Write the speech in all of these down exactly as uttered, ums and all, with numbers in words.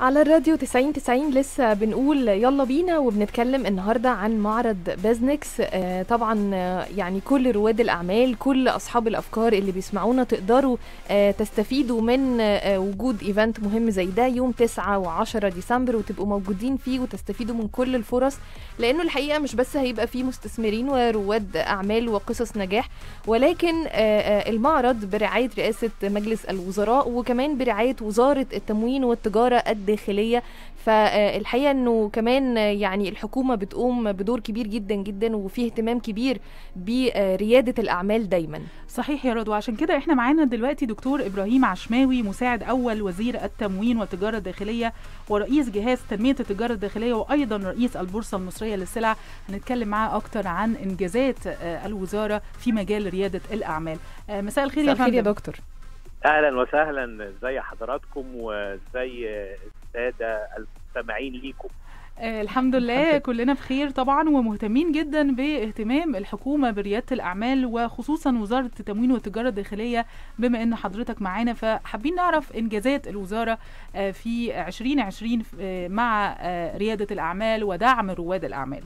على الراديو تسعين تسعين لسه بنقول يلا بينا، وبنتكلم النهارده عن معرض بازنكس. آه طبعا يعني كل رواد الاعمال، كل اصحاب الافكار اللي بيسمعونا تقدروا آه تستفيدوا من آه وجود ايفنت مهم زي ده يوم تسعة وعشرة ديسمبر، وتبقوا موجودين فيه وتستفيدوا من كل الفرص، لانه الحقيقه مش بس هيبقى فيه مستثمرين ورواد اعمال وقصص نجاح، ولكن آه المعرض برعايه رئاسه مجلس الوزراء وكمان برعايه وزاره التموين والتجاره الداخلية. فالحقيقة انه كمان يعني الحكومة بتقوم بدور كبير جدا جدا، وفيه اهتمام كبير بريادة الأعمال دايما. صحيح يا رضوى، وعشان كده احنا معانا دلوقتي دكتور إبراهيم عشماوي، مساعد أول وزير التموين والتجارة الداخلية ورئيس جهاز تنمية التجارة الداخلية، وأيضا رئيس البورصة المصرية للسلع. هنتكلم معاه أكتر عن إنجازات الوزارة في مجال ريادة الأعمال. مساء الخير يا فندم. يا دكتور اهلا وسهلا، ازي حضراتكم وازي الساده المستمعين ليكم؟ آه الحمد لله كلنا بخير طبعا، ومهتمين جدا باهتمام الحكومه برياده الاعمال وخصوصا وزاره التموين والتجاره الداخليه. بما ان حضرتك معانا، فحابين نعرف انجازات الوزاره آه في عشرين عشرين آه مع آه رياده الاعمال ودعم رواد الاعمال.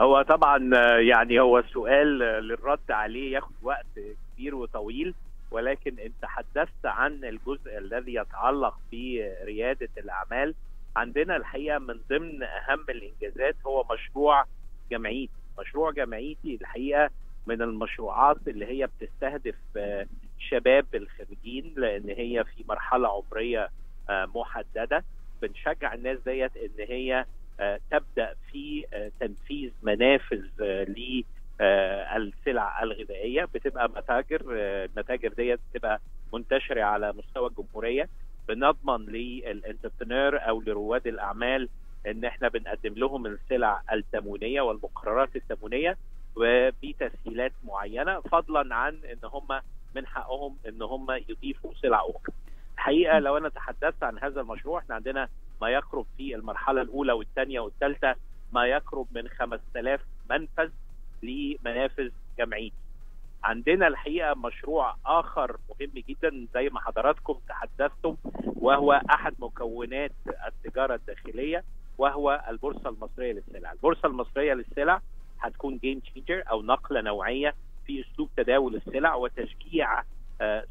هو طبعا يعني هو السؤال للرد عليه ياخد وقت كبير وطويل، ولكن انت تحدثت عن الجزء الذي يتعلق بريادة الأعمال. عندنا الحقيقة من ضمن أهم الإنجازات هو مشروع جمعيتي. مشروع جمعيتي الحقيقة من المشروعات اللي هي بتستهدف شباب الخريجين، لأن هي في مرحلة عمرية محددة. بنشجع الناس ديت إن هي تبدأ في تنفيذ منافذ ل آه السلع الغذائيه، بتبقى متاجر. آه المتاجر ديت بتبقى منتشره على مستوى الجمهوريه. بنضمن للانتربرنور او لرواد الاعمال ان احنا بنقدم لهم السلع التموينيه والمقررات التموينيه وبتسهيلات معينه، فضلا عن ان هم من حقهم ان هم يضيفوا سلع اخرى. الحقيقه لو انا تحدثت عن هذا المشروع، احنا عندنا ما يقرب في المرحله الاولى والثانيه والثالثه ما يقرب من خمسة آلاف منفذ لمنافذ جمعيتي. عندنا الحقيقه مشروع اخر مهم جدا زي ما حضراتكم تحدثتم، وهو احد مكونات التجاره الداخليه، وهو البورصه المصريه للسلع. البورصه المصريه للسلع هتكون جيم تشينجر او نقله نوعيه في اسلوب تداول السلع وتشجيع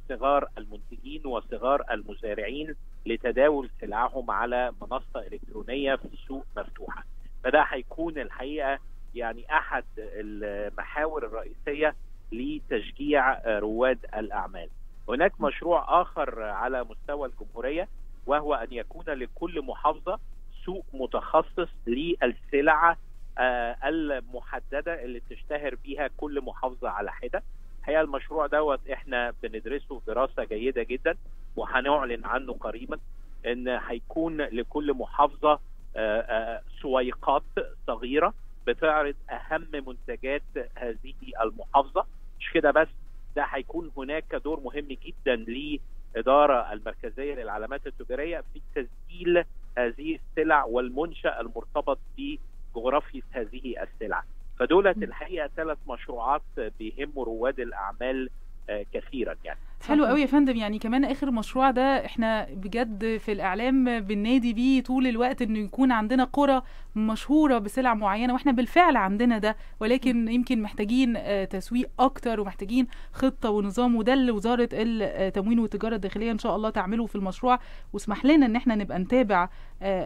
صغار المنتجين وصغار المزارعين لتداول سلعهم على منصه الكترونيه في سوق مفتوحه. فده هيكون الحقيقه يعني احد المحاور الرئيسيه لتشجيع رواد الاعمال. هناك مشروع اخر على مستوى الجمهوريه، وهو ان يكون لكل محافظه سوق متخصص للسلع المحدده اللي بتشتهر بيها كل محافظه على حده. الحقيقه المشروع دوت احنا بندرسه دراسه جيده جدا، وهنعلن عنه قريبا. ان هيكون لكل محافظه سويقات صغيره بتعرض أهم منتجات هذه المحافظة. مش كده بس، ده هيكون هناك دور مهم جدا للإدارة المركزية للعلامات التجارية في تسجيل هذه السلع والمنشأ المرتبط بجغرافية هذه السلع. فدولت الحقيقة ثلاث مشروعات بيهموا رواد الأعمال كثيرا. يعني حلو قوي يا فندم. يعني كمان اخر مشروع ده احنا بجد في الاعلام بننادي بيه طول الوقت، انه يكون عندنا قرى مشهوره بسلع معينه، واحنا بالفعل عندنا ده، ولكن يمكن محتاجين تسويق اكتر ومحتاجين خطه ونظام، وده اللي وزاره التموين والتجاره الداخليه ان شاء الله تعمله في المشروع. واسمح لنا ان احنا نبقى نتابع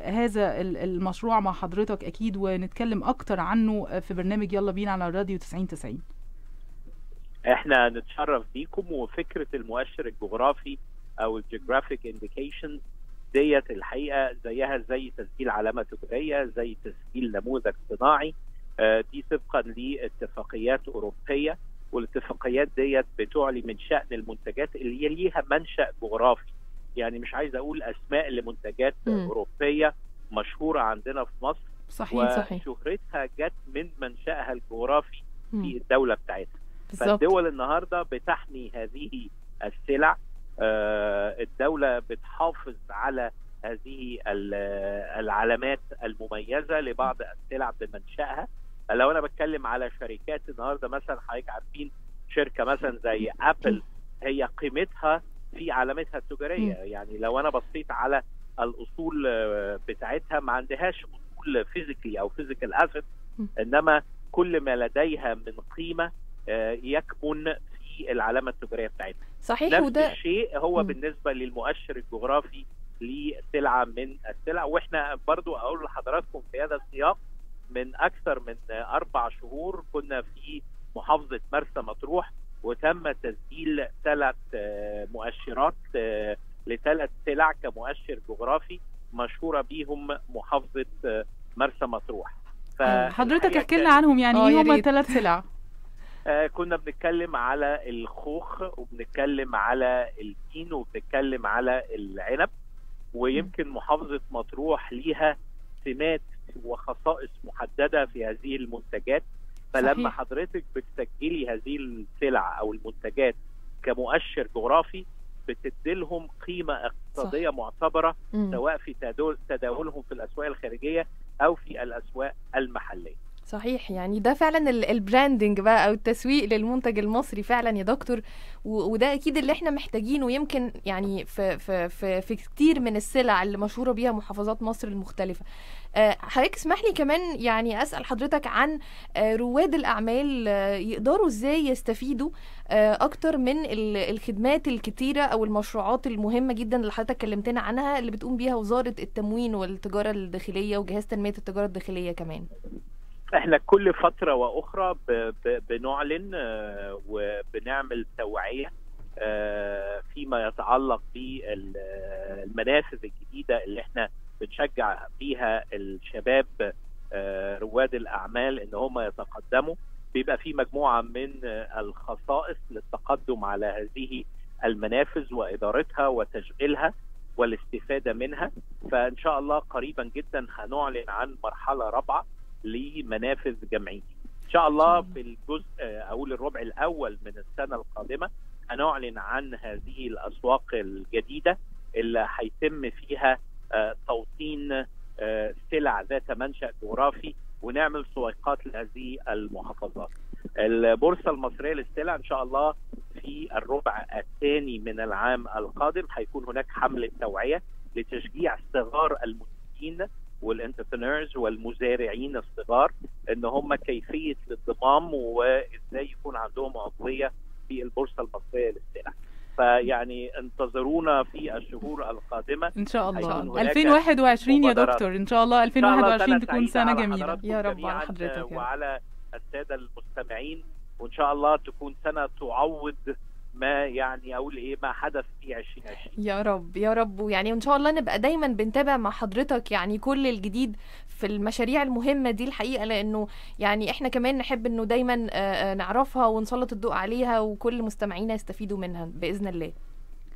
هذا المشروع مع حضرتك اكيد، ونتكلم اكتر عنه في برنامج يلا بينا على الراديو تسعين تسعين. احنا نتشرف بيكم. وفكره المؤشر الجغرافي او الجيوغرافيك انديكيشن ديت الحقيقه زيها زي تسجيل علامه تجاريه، زي تسجيل نموذج صناعي. دي طبقا لاتفاقيات اوروبيه، والاتفاقيات ديت بتعلي من شان المنتجات اللي ليها منشا جغرافي. يعني مش عايز اقول اسماء لمنتجات م. اوروبيه مشهوره عندنا في مصر. صحيح صحيح. وشهرتها جت من منشاها الجغرافي م. في الدوله بتاعتها. فالدول النهارده بتحمي هذه السلع، الدولة بتحافظ على هذه العلامات المميزة لبعض السلع بمنشأها. لو أنا بتكلم على شركات النهارده، مثلا حضرتك عارفين شركة مثلا زي أبل، هي قيمتها في علامتها التجارية. يعني لو أنا بصيت على الاصول بتاعتها ما عندهاش اصول فيزيكلي او فيزيكال اسيت، انما كل ما لديها من قيمه يكمن في العلامه التجاريه بتاعتها. صحيح. نفس وده الشيء هو م. بالنسبه للمؤشر الجغرافي لسلعه من السلع. واحنا برضو اقول لحضراتكم في هذا السياق من اكثر من اربع شهور كنا في محافظه مرسى مطروح، وتم تسجيل ثلاث مؤشرات لثلاث سلع كمؤشر جغرافي مشهوره بيهم محافظه مرسى مطروح. حضرتك احكي لنا عنهم، يعني ايه هم الثلاث سلع؟ كنا بنتكلم على الخوخ وبنتكلم على التين وبنتكلم على العنب، ويمكن محافظه مطروح ليها سمات وخصائص محدده في هذه المنتجات. فلما صحيح. حضرتك بتسجلي هذه السلع او المنتجات كمؤشر جغرافي بتديلهم قيمه اقتصاديه صح. معتبره مم. سواء في تداولهم في الاسواق الخارجيه او في الاسواق المحليه. صحيح، يعني ده فعلا البراندنج بقى او التسويق للمنتج المصري فعلا يا دكتور، وده اكيد اللي احنا محتاجينه. يمكن يعني في في في, في كتير من السلع اللي مشهوره بيها محافظات مصر المختلفه. حضرتك اسمح لي كمان يعني اسال حضرتك عن رواد الاعمال يقدروا ازاي يستفيدوا اكتر من الخدمات الكتيره او المشروعات المهمه جدا اللي حضرتك كلمتنا عنها اللي بتقوم بيها وزاره التموين والتجاره الداخليه وجهاز تنميه التجاره الداخليه. كمان احنا كل فتره واخرى بنعلن وبنعمل توعيه فيما يتعلق بالمنافذ الجديده اللي احنا بنشجع فيها الشباب رواد الاعمال ان هم يتقدموا. بيبقى في مجموعه من الخصائص للتقدم على هذه المنافذ وادارتها وتشغيلها والاستفاده منها. فان شاء الله قريبا جدا هنعلن عن مرحله رابعه لمنافذ جمعية إن شاء الله في الجزء أول الربع الأول من السنة القادمة. هنعلن عن هذه الأسواق الجديدة اللي هيتم فيها توطين سلع ذات منشأ جغرافي ونعمل سويقات لهذه المحافظات. البورصة المصرية للسلع إن شاء الله في الربع الثاني من العام القادم هيكون هناك حملة توعية لتشجيع صغار المنتجين والانتربرنورز والمزارعين الصغار ان هم كيفيه الانضمام وازاي يكون عندهم عضويه في البورصه المصريه للسلع. فيعني انتظرونا في الشهور القادمه ان شاء الله. ألفين وواحد وعشرين يا دكتور، ان شاء الله ألفين وواحد وعشرين تكون سنه جميله يا رب على حضرتك وعلى الساده المستمعين، وان شاء الله تكون سنه تعوض ما يعني اقول ايه ما حدث في عشرين عشرين يا رب يا رب. ويعني ان شاء الله نبقى دايما بنتابع مع حضرتك يعني كل الجديد في المشاريع المهمه دي الحقيقه، لانه يعني احنا كمان نحب انه دايما نعرفها ونسلط الضوء عليها وكل مستمعينا يستفيدوا منها باذن الله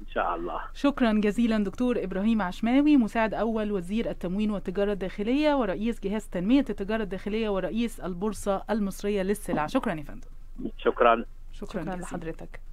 ان شاء الله. شكرا جزيلا دكتور ابراهيم عشماوي، مساعد اول وزير التموين والتجاره الداخليه ورئيس جهاز تنميه التجاره الداخليه ورئيس البورصه المصريه للسلع. شكرا يا فندم. شكرا شكرا, شكرا لحضرتك.